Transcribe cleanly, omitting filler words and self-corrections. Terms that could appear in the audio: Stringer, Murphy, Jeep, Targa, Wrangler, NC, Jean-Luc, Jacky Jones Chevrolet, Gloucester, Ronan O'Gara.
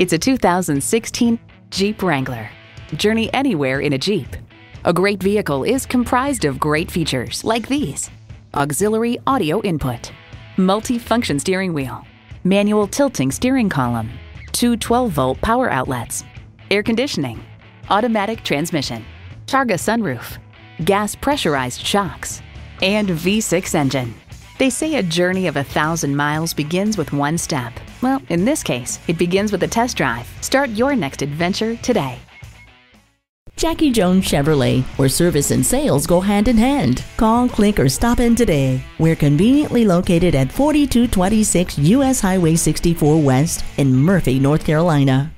It's a 2016 Jeep Wrangler. Journey anywhere in a Jeep. A great vehicle is comprised of great features like these: auxiliary audio input, multi-function steering wheel, manual tilting steering column, two 12-volt power outlets, air conditioning, automatic transmission, Targa sunroof, gas pressurized shocks, and V6 engine. They say a journey of 1,000 miles begins with one step. Well, in this case, it begins with a test drive. Start your next adventure today. Jacky Jones Chevrolet, where service and sales go hand in hand. Call, click, or stop in today. We're conveniently located at 4226 U.S. Highway 64 West in Murphy, North Carolina.